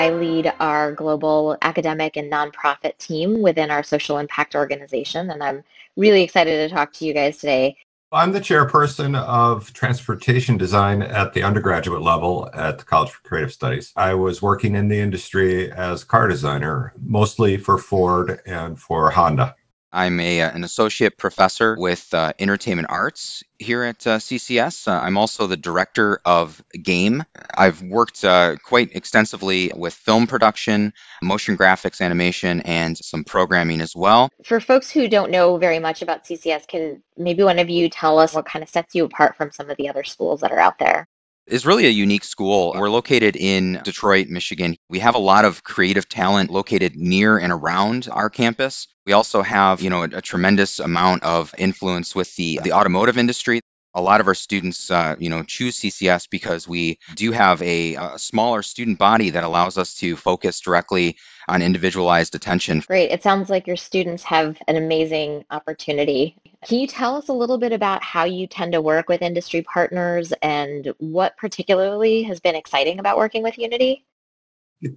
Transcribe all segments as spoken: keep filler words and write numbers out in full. I lead our global academic and nonprofit team within our social impact organization, and I'm really excited to talk to you guys today. I'm the chairperson of transportation design at the undergraduate level at the College for Creative Studies. I was working in the industry as a car designer, mostly for Ford and for Honda. I'm a, an associate professor with uh, Entertainment Arts here at uh, C C S. Uh, I'm also the director of game. I've worked uh, quite extensively with film production, motion graphics, animation, and some programming as well. For folks who don't know very much about C C S, can maybe one of you tell us what kind of sets you apart from some of the other schools that are out there? It's really a unique school. We're located in Detroit, Michigan. We have a lot of creative talent located near and around our campus. We also have, you know, a, a tremendous amount of influence with the, the automotive industry. A lot of our students, uh, you know, choose C C S because we do have a, a smaller student body that allows us to focus directly on individualized attention. Great. It sounds like your students have an amazing opportunity. Can you tell us a little bit about how you tend to work with industry partners and what particularly has been exciting about working with Unity?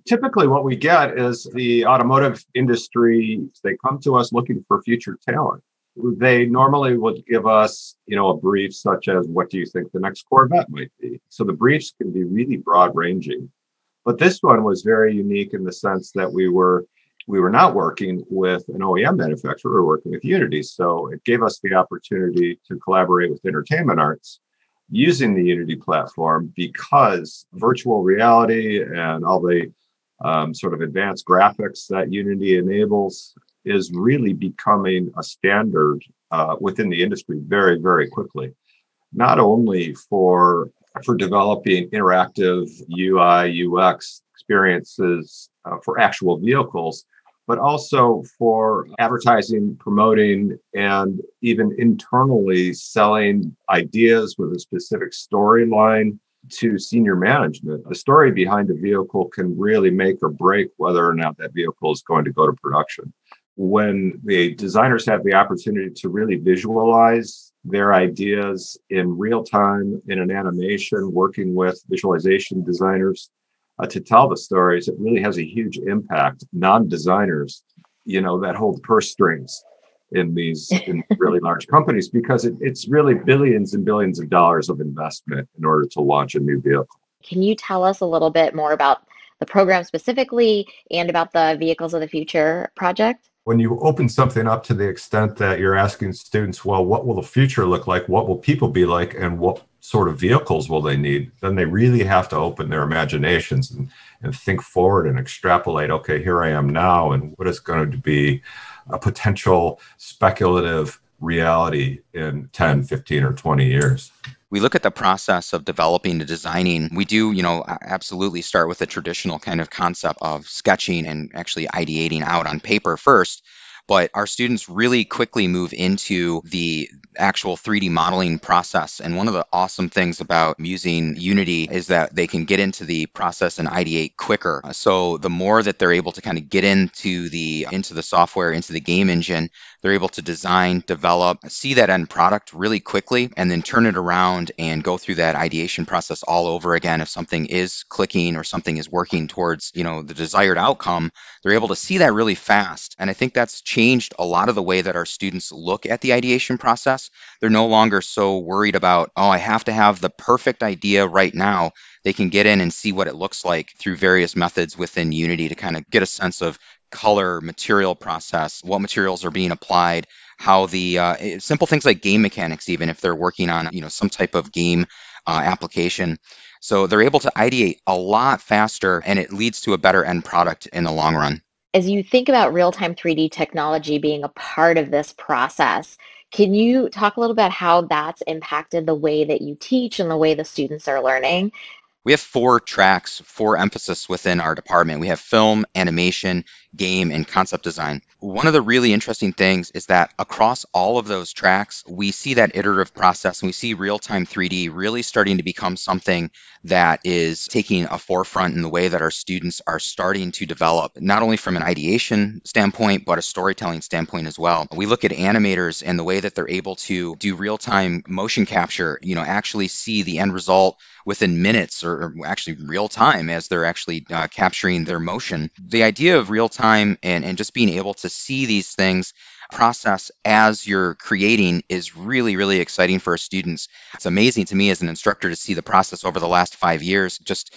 Typically what we get is the automotive industry, they come to us looking for future talent. They normally would give us, you know, a brief such as, what do you think the next Corvette might be? So the briefs can be really broad ranging. But this one was very unique in the sense that we were we were not working with an O E M manufacturer, we were working with Unity. So it gave us the opportunity to collaborate with Entertainment Arts using the Unity platform, because virtual reality and all the um, sort of advanced graphics that Unity enables is really becoming a standard uh, within the industry very, very quickly. Not only for, for developing interactive U I, U X experiences uh, for actual vehicles, but also for advertising, promoting, and even internally selling ideas with a specific storyline to senior management. The story behind a vehicle can really make or break whether or not that vehicle is going to go to production. When the designers have the opportunity to really visualize their ideas in real time in an animation, working with visualization designers uh, to tell the stories, it really has a huge impact. Non-designers, you know, that hold purse strings in these in really large companies, because it, it's really billions and billions of dollars of investment in order to launch a new vehicle. Can you tell us a little bit more about the program specifically and about the Vehicles of the Future project? When you open something up to the extent that you're asking students, well, what will the future look like? What will people be like? And what sort of vehicles will they need? Then they really have to open their imaginations and, and think forward and extrapolate, okay, here I am now, and what is going to be a potential speculative reality in ten, fifteen, or twenty years. We look at the process of developing and designing. We do, you know, absolutely start with a traditional kind of concept of sketching and actually ideating out on paper first. But our students really quickly move into the actual three D modeling process. And one of the awesome things about using Unity is that they can get into the process and ideate quicker. So the more that they're able to kind of get into the into the software, into the game engine, they're able to design, develop, see that end product really quickly, and then turn it around and go through that ideation process all over again. If something is clicking or something is working towards, you know, the desired outcome, they're able to see that really fast. And I think that's changed a lot of the way that our students look at the ideation process. They're no longer so worried about, oh, I have to have the perfect idea right now. They can get in and see what it looks like through various methods within Unity to kind of get a sense of color, material process, what materials are being applied, how the uh, simple things like game mechanics, even if they're working on, you know, some type of game uh, application. So they're able to ideate a lot faster, and it leads to a better end product in the long run. As you think about real-time three D technology being a part of this process, can you talk a little about how that's impacted the way that you teach and the way the students are learning? We have four tracks, four emphasis within our department. We have film, animation, game, and concept design. One of the really interesting things is that across all of those tracks, we see that iterative process, and we see real-time three D really starting to become something that is taking a forefront in the way that our students are starting to develop, not only from an ideation standpoint, but a storytelling standpoint as well. We look at animators and the way that they're able to do real-time motion capture, you know, actually see the end result within minutes or or actually real time as they're actually uh, capturing their motion. The idea of real time and, and just being able to see these things, process as you're creating, is really, really exciting for our students. It's amazing to me as an instructor to see the process over the last five years, just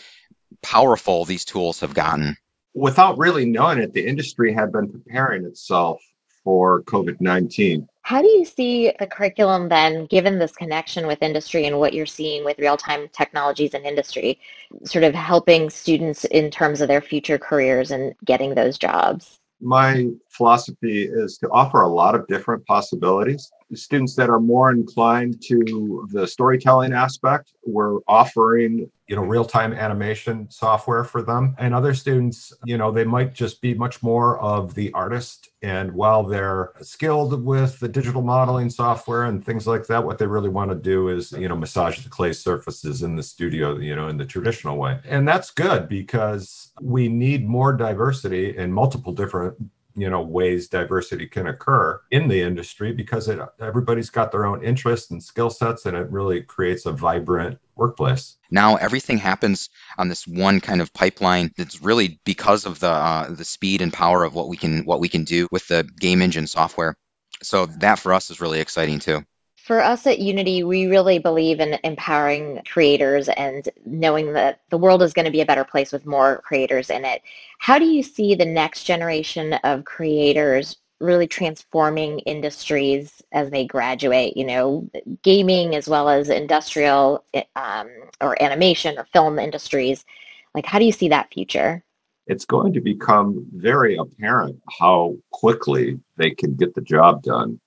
powerful these tools have gotten. Without really knowing it, the industry had been preparing itself for COVID nineteen. How do you see the curriculum then, given this connection with industry and what you're seeing with real-time technologies and industry, sort of helping students in terms of their future careers and getting those jobs? My philosophy is to offer a lot of different possibilities. The students that are more inclined to the storytelling aspect, we're offering, you know, real-time animation software for them. And other students, you know, they might just be much more of the artist. And while they're skilled with the digital modeling software and things like that, what they really want to do is, you know, massage the clay surfaces in the studio, you know, in the traditional way. And that's good because we need more diversity in multiple different you know, ways diversity can occur in the industry, because it, everybody's got their own interests and skill sets, and it really creates a vibrant workplace. Now everything happens on this one kind of pipeline. That's really because of the uh, the speed and power of what we can what we can do with the game engine software. So that for us is really exciting too. For us at Unity, we really believe in empowering creators and knowing that the world is going to be a better place with more creators in it. How do you see the next generation of creators really transforming industries as they graduate? You know, gaming as well as industrial um, or animation or film industries. Like, how do you see that future? It's going to become very apparent how quickly they can get the job done.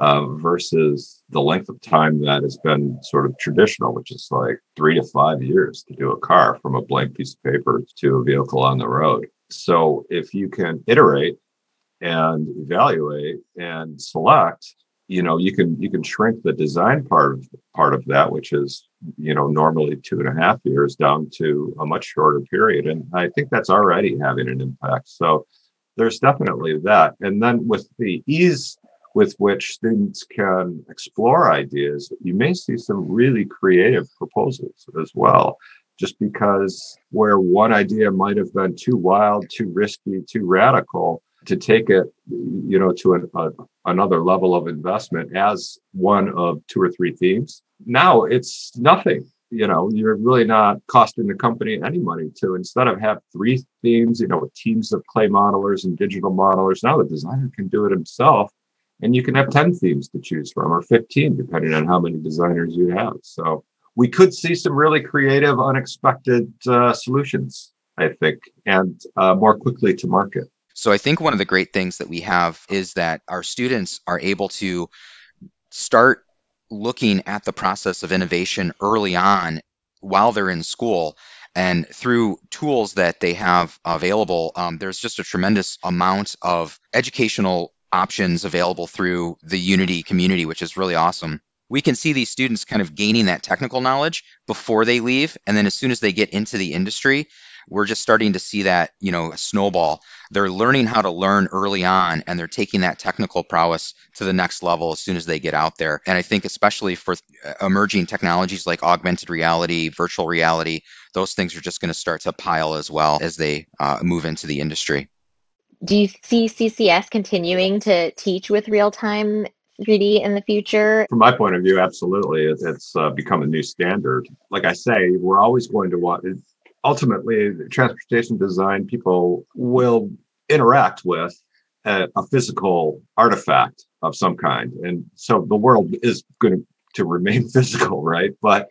Uh, versus the length of time that has been sort of traditional, which is like three to five years to do a car from a blank piece of paper to a vehicle on the road. So if you can iterate and evaluate and select, you know, you can you can shrink the design part of part of that, which is, you know, normally two and a half years down to a much shorter period. And I think that's already having an impact. So there's definitely that. And then with the ease with which students can explore ideas, you may see some really creative proposals as well, just because where one idea might have been too wild, too risky, too radical to take it, you know, to an, a, another level of investment as one of two or three themes. Now it's nothing. You know, you're really not costing the company any money to, instead of have three themes, you know, with teams of clay modelers and digital modelers, now the designer can do it himself. And you can have ten themes to choose from, or fifteen, depending on how many designers you have. So we could see some really creative, unexpected uh, solutions, I think, and uh, more quickly to market. So I think one of the great things that we have is that our students are able to start looking at the process of innovation early on while they're in school. And through tools that they have available, um, there's just a tremendous amount of educational options available through the Unity community, which is really awesome. We can see these students kind of gaining that technical knowledge before they leave. And then as soon as they get into the industry, we're just starting to see that, you know, snowball. They're learning how to learn early on, and they're taking that technical prowess to the next level as soon as they get out there. And I think especially for emerging technologies like augmented reality, virtual reality, those things are just going to start to pile as well as they uh, move into the industry. Do you see C C S continuing to teach with real-time three D in the future? From my point of view, absolutely. It's, it's uh, become a new standard. Like I say, we're always going to want, ultimately, transportation design, people will interact with a, a physical artifact of some kind. And so the world is going to to remain physical, right? But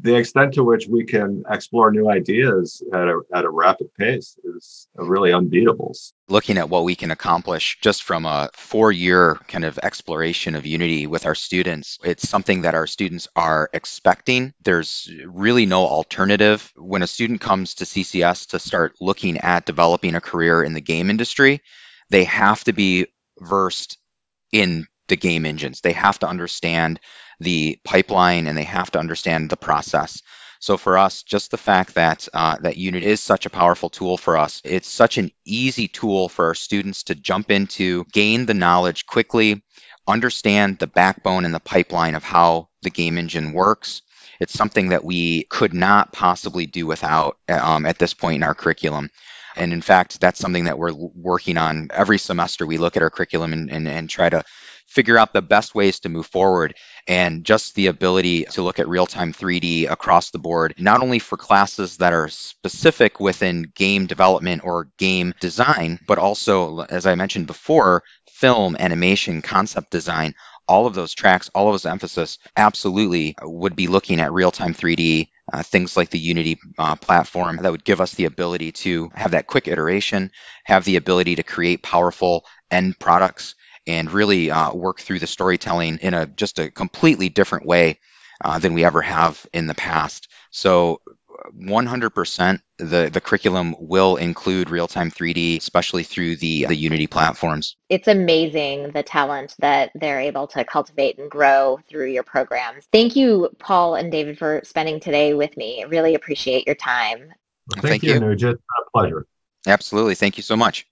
the extent to which we can explore new ideas at a, at a rapid pace is really unbeatable. Looking at what we can accomplish just from a four-year kind of exploration of Unity with our students, it's something that our students are expecting. There's really no alternative. When a student comes to C C S to start looking at developing a career in the game industry, they have to be versed in the game engines. They have to understand the pipeline, and they have to understand the process. So for us, just the fact that uh, that Unity is such a powerful tool for us, it's such an easy tool for our students to jump into, gain the knowledge quickly, understand the backbone and the pipeline of how the game engine works, It's something that we could not possibly do without um, at this point in our curriculum. And in fact, that's something that we're working on every semester. We look at our curriculum and, and, and try to figure out the best ways to move forward. And just the ability to look at real-time three D across the board, not only for classes that are specific within game development or game design, but also, as I mentioned before, film, animation, concept design, all of those tracks, all of those emphasis absolutely would be looking at real-time three D, uh, things like the Unity uh, platform that would give us the ability to have that quick iteration, have the ability to create powerful end products, and really uh, work through the storytelling in a just a completely different way uh, than we ever have in the past. So one hundred percent the, the curriculum will include real-time three D, especially through the, the Unity platforms. It's amazing the talent that they're able to cultivate and grow through your programs. Thank you, Paul and David, for spending today with me. I really appreciate your time. Well, thank, thank you, Anuja. It's been a pleasure. Absolutely. Thank you so much.